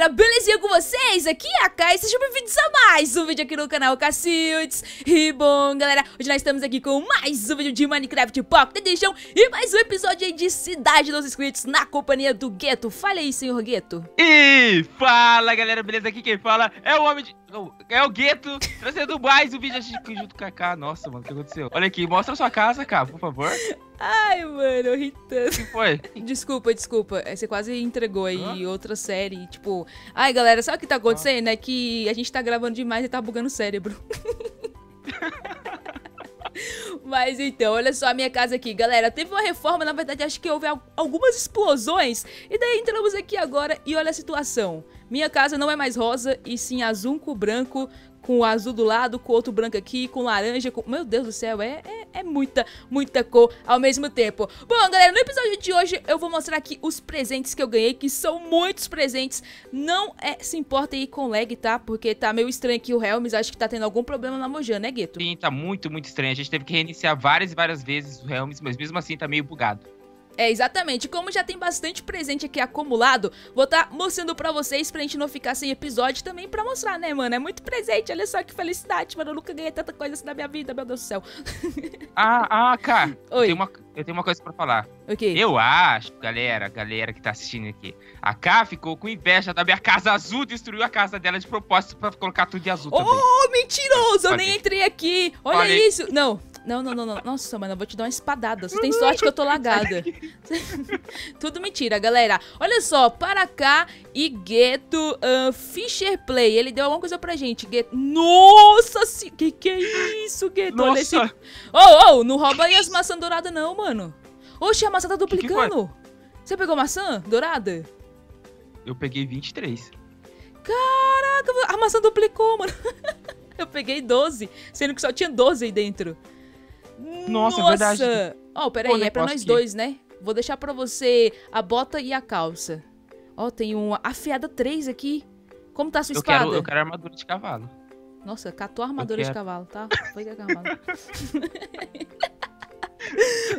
galera, belezinha com vocês? Aqui é a Kai, sejam bem-vindos a mais um vídeo aqui no canal Cahcildis. E bom, galera, hoje nós estamos aqui com mais um vídeo de Minecraft Pocket Edition e mais um episódio aí de Cidade dos Inscritos na companhia do Gueto. Fala aí, senhor Gueto. E fala, galera, beleza? Aqui quem fala é o homem de... É o Gueto, trazendo mais um vídeo junto com a K. Nossa, mano, o que aconteceu? Olha aqui, mostra a sua casa, K, por favor. Ai, mano, eu ri tanto. O que foi? Desculpa. Você quase entregou aí outra série, tipo... Ai, galera, sabe o que tá acontecendo? É que a gente tá gravando demais e tá bugando o cérebro. Mas então, olha só a minha casa aqui, galera. Teve uma reforma, na verdade, acho que houve algumas explosões. E daí entramos aqui agora e olha a situação. Minha casa não é mais rosa, e sim azul com branco, com azul do lado, com outro branco aqui, com laranja, com... Meu Deus do céu, é muita cor ao mesmo tempo. Bom, galera, no episódio de hoje eu vou mostrar aqui os presentes que eu ganhei, que são muitos presentes. Não se importem aí com lag, tá? Porque tá meio estranho aqui o Realms, acho que tá tendo algum problema na Mojang, né, Gueto? Sim, tá muito estranho. A gente teve que reiniciar várias vezes o Realms, mas mesmo assim tá meio bugado. É, exatamente. Como já tem bastante presente aqui acumulado, vou estar mostrando pra vocês pra gente não ficar sem episódio também pra mostrar, né, mano? É muito presente, olha só que felicidade, mano. Eu nunca ganhei tanta coisa assim na minha vida, meu Deus do céu. Cara, oi. Eu tenho uma coisa pra falar. Okay. Eu acho, galera que tá assistindo aqui, a K ficou com inveja da minha casa azul, destruiu a casa dela de propósito pra colocar tudo de azul também. Oh, mentiroso! Eu nem entrei aqui! Olha isso! Não. Nossa, mano, eu vou te dar uma espadada. Você tem sorte que eu tô lagada. Tudo mentira, galera. Olha só, para cá e Gueto Fisher Play. Ele deu alguma coisa pra gente, Gueto. Nossa, que é isso, Gueto? Nossa. Olha esse... não rouba aí as maçãs douradas não, mano. Oxe, a maçã tá duplicando. Você pegou maçã dourada? Eu peguei 23. Caraca, a maçã duplicou, mano. Eu peguei 12, sendo que só tinha 12 aí dentro. Nossa, verdade. Ó, peraí, é pra nós dois, né? Vou deixar pra você a bota e a calça. Ó, tem uma afiada 3 aqui. Como tá a sua espada? Eu quero armadura de cavalo. Nossa, catou a armadura de cavalo, tá? Foi que é cavalo.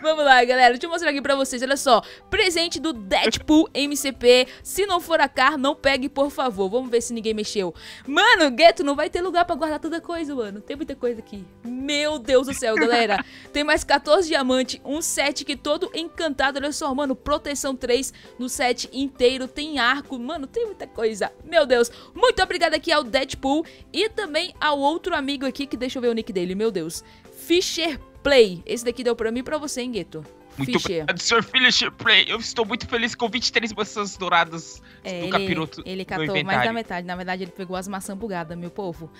Vamos lá, galera, deixa eu mostrar aqui pra vocês, olha só. Presente do Deadpool MCP. Se não for a Car, não pegue, por favor. Vamos ver se ninguém mexeu. Mano, Gueto, não vai ter lugar pra guardar toda coisa, mano. Tem muita coisa aqui. Meu Deus do céu, galera. Tem mais 14 diamantes, um set que todo encantado. Olha só, mano, proteção 3 no set inteiro. Tem arco, mano, tem muita coisa. Meu Deus, muito obrigado aqui ao Deadpool e também ao outro amigo aqui, que deixa eu ver o nick dele, meu Deus, Fisher Play. Esse daqui deu pra mim e pra você, hein, Gueto? Muito obrigado, Sr. Fisher Play. Eu estou muito feliz com 23 maçãs douradas do capiroto. Ele catou mais da metade. Na verdade, ele pegou as maçãs bugadas, meu povo.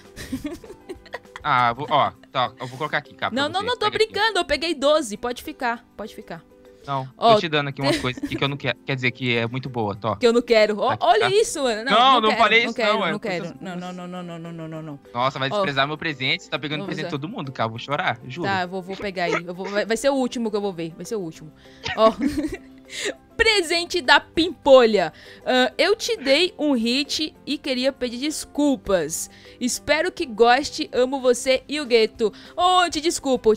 Eu vou colocar aqui, cara. Não, tô brincando. Eu peguei 12. Pode ficar. Não, tô te dando aqui uma coisa que eu não quero. Quer dizer, que é muito boa, tô. Que eu não quero. Olha isso, mano. Não falei isso, não. Não quero. Não. Nossa, vai desprezar meu presente. Você tá pegando presente de todo mundo, cara. Eu vou chorar, juro. Tá, eu vou pegar aí. Vai ser o último que eu vou ver. Vai ser o último. Ó. Presente da Pimpolha. Eu te dei um hit e queria pedir desculpas. Espero que goste, amo você e o Gueto. Oh, te desculpo,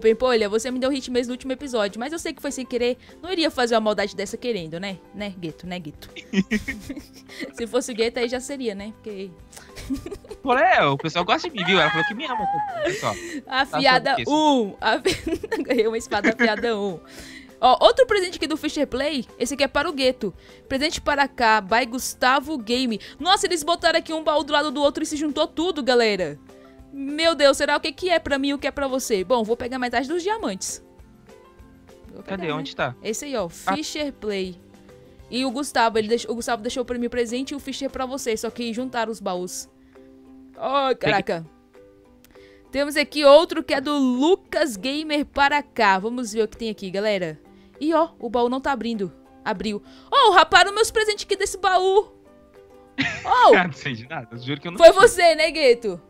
Pimpolha. Você me deu hit mesmo no último episódio, mas eu sei que foi sem querer. Não iria fazer uma maldade dessa querendo, né? Né, Gueto? Se fosse o Gueto, aí já seria, né? Porque... o pessoal gosta de mim, viu? Ela falou que me ama, pessoal. Afiada 1. Ganhei uma espada afiada 1. Ó, outro presente aqui do Fisher Play. Esse aqui é para o Gueto. Presente para cá, by Gustavo Game. Nossa, eles botaram aqui um baú do lado do outro e se juntou tudo, galera. Meu Deus, será o que é pra mim e o que é pra você? Bom, vou pegar metade dos diamantes. Cadê? Onde tá? Esse aí, ó, Fisher Play. E o Gustavo, o Gustavo deixou pra mim o presente e o Fisher pra você. Só que juntaram os baús. Oh, caraca. Temos aqui outro que é do Lucas Gamer para cá. Vamos ver o que tem aqui, galera. E ó, o baú não tá abrindo. Abriu. Raparam meus presentes aqui desse baú. Não sei de nada, eu juro que eu não mexi. Foi você, né, Gueto?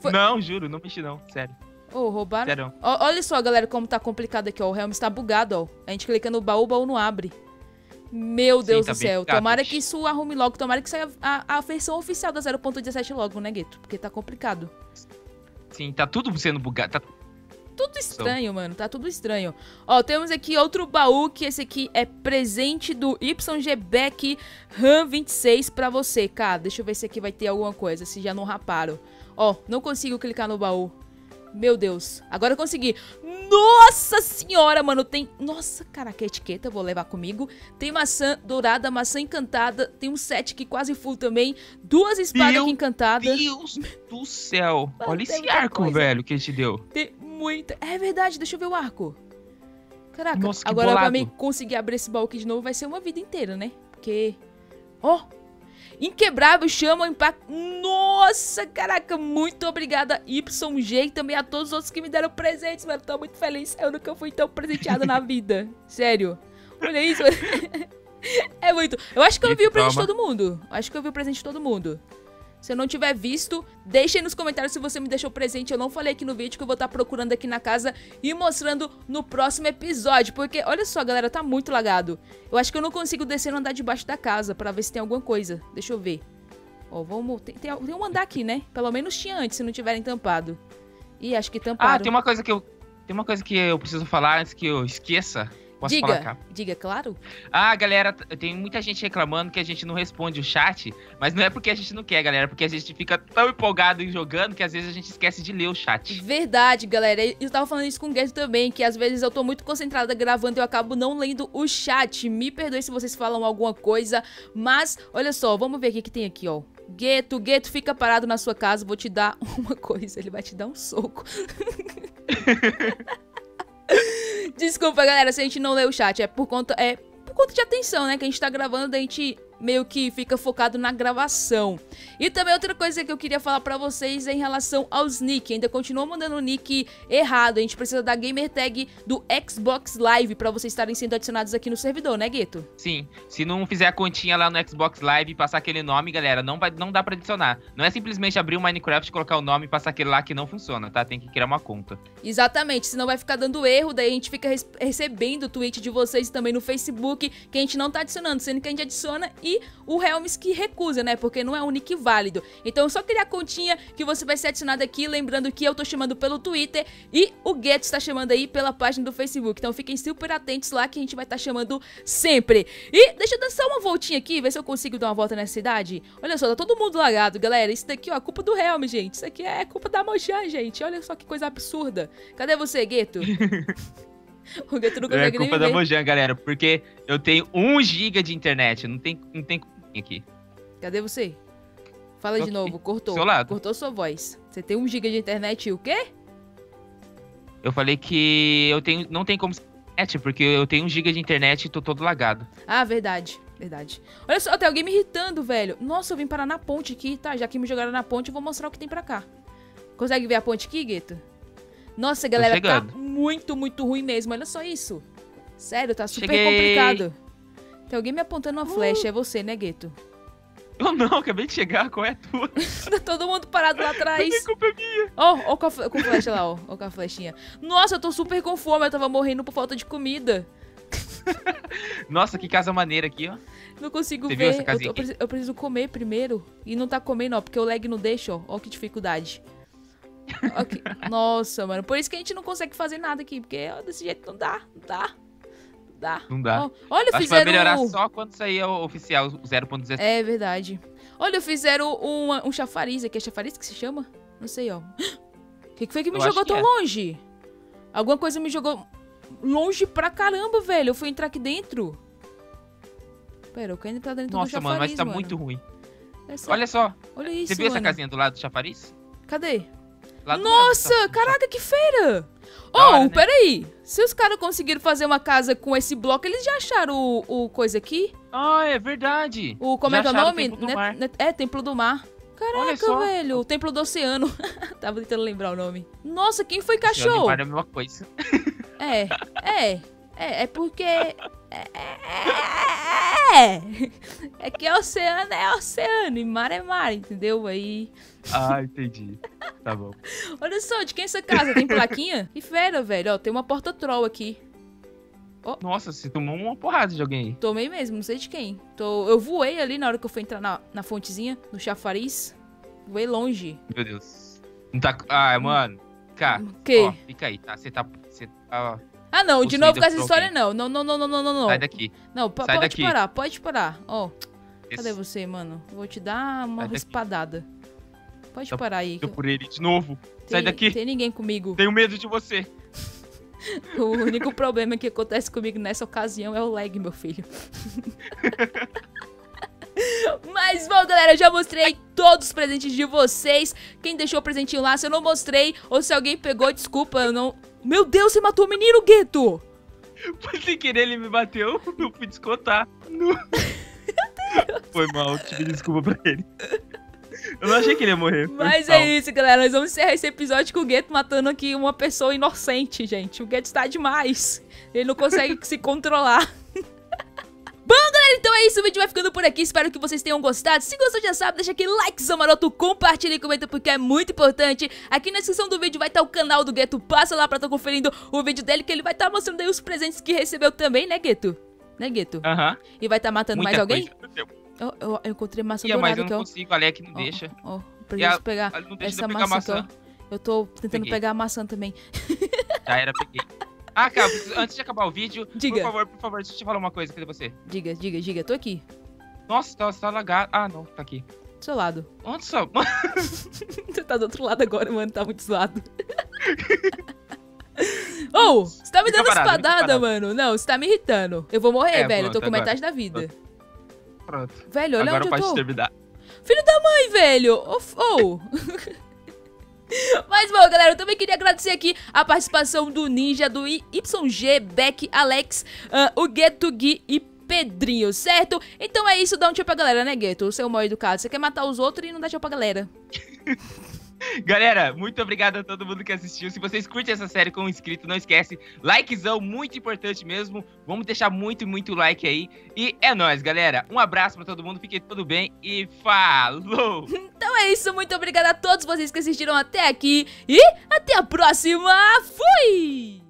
Foi... Não, juro, não mexi não, sério. Roubaram? Sério. Olha só, galera, como tá complicado aqui, ó. O Realms tá bugado, ó. A gente clica no baú, o baú não abre. Meu Deus do céu, tomara que isso arrume logo. Tomara que saia a versão oficial da 0.17 logo, né, Gueto? Porque tá complicado. Sim, tá tudo sendo bugado. Tá... tudo estranho, mano. Tá tudo estranho. Ó, temos aqui outro baú, que esse aqui é presente do YGBEC RAM 26 pra você. Cara, deixa eu ver se aqui vai ter alguma coisa, se já não raparam. Ó, não consigo clicar no baú. Meu Deus, agora eu consegui. Nossa senhora, mano, tem... Nossa, caraca, etiqueta, vou levar comigo. Tem maçã dourada, maçã encantada. Tem um set aqui quase full também. Duas espadas aqui encantadas. Meu Deus do céu, mano, olha esse arco, velho, que a gente deu. Tem muita... É verdade, deixa eu ver o arco. Caraca, nossa, agora pra mim conseguir abrir esse baú aqui de novo vai ser uma vida inteira, né? Porque... Ó... Oh. Inquebrável, chama o impacto. Nossa, caraca, muito obrigada YG e também a todos os outros que me deram presentes, mano, tô muito feliz. Eu nunca fui tão presenteada na vida. Sério, olha isso. É muito, eu acho que eu vi o presente de todo mundo. Acho que eu vi o presente de todo mundo. Se eu não tiver visto, deixa aí nos comentários se você me deixou presente. Eu não falei aqui no vídeo, que eu vou estar procurando aqui na casa e mostrando no próximo episódio. Porque, olha só, galera, tá muito lagado. Eu acho que eu não consigo descer e andar debaixo da casa pra ver se tem alguma coisa. Deixa eu ver. Ó, vamos... Tem um andar aqui, né? Pelo menos tinha antes, se não tiverem tampado. Ih, acho que tamparam. Ah, tem uma coisa que eu preciso falar antes que eu esqueça. Posso falar, cara? Diga, claro. Ah, galera, tem muita gente reclamando que a gente não responde o chat, mas não é porque a gente não quer, galera, porque a gente fica tão empolgado em jogando que às vezes a gente esquece de ler o chat. Verdade, galera. Eu tava falando isso com o Guedes também, que às vezes eu tô muito concentrada gravando e eu acabo não lendo o chat. Me perdoe se vocês falam alguma coisa, mas olha só, vamos ver o que tem aqui, ó. Gueto, Gueto, fica parado na sua casa, vou te dar uma coisa. Ele vai te dar um soco. Desculpa, galera, se a gente não lê o chat, é por conta de atenção, né, que a gente tá gravando, a gente meio que fica focado na gravação. E também outra coisa que eu queria falar pra vocês é em relação aos nick. Ainda continua mandando o nick errado, a gente precisa da gamer tag do Xbox Live pra vocês estarem sendo adicionados aqui no servidor, né, Gueto? Sim, se não fizer a continha lá no Xbox Live e passar aquele nome, galera, não dá pra adicionar. Não é simplesmente abrir o Minecraft, colocar o nome e passar aquele lá, que não funciona, tá? Tem que criar uma conta. Exatamente, senão vai ficar dando erro, daí a gente fica recebendo o tweet de vocês também no Facebook, que a gente não tá adicionando, sendo que a gente adiciona e o Realms que recusa, né? Porque não é um nick válido. Então, eu só criar a continha que você vai ser adicionado aqui. Lembrando que eu tô chamando pelo Twitter e o Gueto está chamando aí pela página do Facebook. Então, fiquem super atentos lá que a gente vai estar chamando sempre. E deixa eu dar só uma voltinha aqui, ver se eu consigo dar uma volta nessa cidade. Olha só, tá todo mundo lagado, galera. Isso daqui, ó, é culpa do Realms, gente. Isso aqui é culpa da Mojang, gente. Olha só que coisa absurda. Cadê você, Gueto? O Gueto não consegue nem ver. É culpa da Mojang, galera, porque eu tenho 1 GB de internet. Não tem aqui. Cadê você? Fala de novo, cortou. Seu lado. Cortou sua voz. Você tem 1 GB de internet e o quê? Eu falei que eu tenho, não tem como... Porque eu tenho 1 GB de internet e tô todo lagado. Ah, verdade. Verdade. Olha só, tem alguém me irritando, velho. Nossa, eu vim parar na ponte aqui, tá? Já que me jogaram na ponte, eu vou mostrar o que tem pra cá. Consegue ver a ponte aqui, Gueto? Nossa, galera, tá muito, muito ruim mesmo. Olha só isso. Sério, tá super complicado. Tem alguém me apontando uma flecha. É você, né, Gueto? Eu não, acabei de chegar. Qual é a tua? Tá todo mundo parado lá atrás. Ó, com a flecha lá, ó. Ó com a flechinha. Nossa, eu tô super com fome. Eu tava morrendo por falta de comida. Nossa, que casa maneira aqui, ó. Não consigo ver. Viu essa casinha aqui? Eu preciso comer primeiro. E não tá comendo, ó, porque o lag não deixa, ó. Ó que dificuldade. Okay. Nossa, mano, por isso que a gente não consegue fazer nada aqui, porque ó, desse jeito não dá, não dá, não dá. Não dá. Ó, olha, acho fizeram... Vai melhorar só quando sair o oficial, 0.17. É verdade. Olha, fizeram um chafariz aqui, é chafariz que se chama? Não sei, ó. O que foi que me jogou tão longe? Alguma coisa me jogou longe pra caramba, velho, eu fui entrar aqui dentro. Pera, eu quero entrar dentro do chafariz, mano. Nossa, mano, mas tá muito ruim. Essa... Olha só, olha isso, você viu essa casinha do lado do chafariz? Cadê? Nossa, lado, tá? Caraca, que feira! Oh, peraí! Se os caras conseguiram fazer uma casa com esse bloco, eles já acharam o coisa aqui? Ah, é verdade! Como é que é o nome? É, Templo do Mar. Caraca, velho! O Templo do Oceano. Tava tentando lembrar o nome. Nossa, quem foi cachorro? É a mesma coisa. É porque... É que é oceano e mar, entendeu? Aí... Ah, entendi. Tá bom. Olha só, de quem é essa casa? Tem plaquinha? Que fera, velho. Ó, tem uma porta troll aqui. Oh. Nossa, você tomou uma porrada de alguém aí. Tomei mesmo, não sei de quem. Eu voei ali na hora que eu fui entrar na fontezinha, no chafariz. Voei longe. Meu Deus. Não tá... Ah, mano. Cá, ó, fica aí, tá? Você tá... Ah, não, de novo com essa história não. Não. Sai daqui. Não, pode parar, pode parar. Ó, cadê você, mano? Vou te dar uma espadada. Pode parar aí. Eu por ele de novo. Sai daqui. Tem ninguém comigo. Tenho medo de você. O único problema que acontece comigo nessa ocasião é o lag, meu filho. Mas bom, galera, eu já mostrei todos os presentes de vocês. Quem deixou o presentinho lá, se eu não mostrei ou se alguém pegou, desculpa, eu não... Meu Deus, você matou o menino, Gueto! Sem querer, ele me bateu, eu fui descontar. No... Foi mal, tive desculpa pra ele. Eu não achei que ele ia morrer. Mas é isso, galera, nós vamos encerrar esse episódio com o Gueto matando aqui uma pessoa inocente, gente. O Gueto está demais, ele não consegue se controlar. Bom, galera, então é isso. O vídeo vai ficando por aqui. Espero que vocês tenham gostado. Se gostou, já sabe, deixa aquele likezão maroto, compartilha e comenta porque é muito importante. Aqui na descrição do vídeo vai estar o canal do Gueto. Passa lá pra estar conferindo o vídeo dele, que ele vai estar mostrando aí os presentes que recebeu também, né, Gueto? Né, Gueto? Aham. E vai estar matando muita mais alguém? Eu encontrei maçã dourada, mas eu não consigo, a Alec não deixa. Pra gente pegar essa maçã. Eu tô tentando pegar a maçã também. Já era, peguei. Ah, cara, antes de acabar o vídeo, diga. Por favor, deixa eu te falar uma coisa, cadê você? Diga, tô aqui. Nossa, tá lagado. Ah, não, tá aqui. Do seu lado. Onde só? Você tá do outro lado agora, mano, tá muito zoado. Você tá me dando espadada, mano. Não, você tá me irritando. Eu vou morrer, velho, pronto, eu tô com metade da vida. Pronto. Velho, olha agora onde eu tô. Terminar. Filho da mãe, velho. Mas bom, galera, eu também queria agradecer aqui a participação do Ninja, do YG, Beck, Alex, o Gueto, Gui e Pedrinho, certo? Então é isso, dá um tchau pra galera, né, Gueto? Você é o mal educado, você quer matar os outros e não dá tchau pra galera. Galera, muito obrigado a todo mundo que assistiu. Se vocês curtem essa série como inscrito, não esquece, likezão, muito importante mesmo. Vamos deixar muito like aí. E é nóis, galera. Um abraço pra todo mundo, fiquem tudo bem e falou! Então é isso, muito obrigado a todos vocês que assistiram até aqui e até a próxima. Fui!